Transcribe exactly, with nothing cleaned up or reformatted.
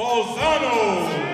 Balzano.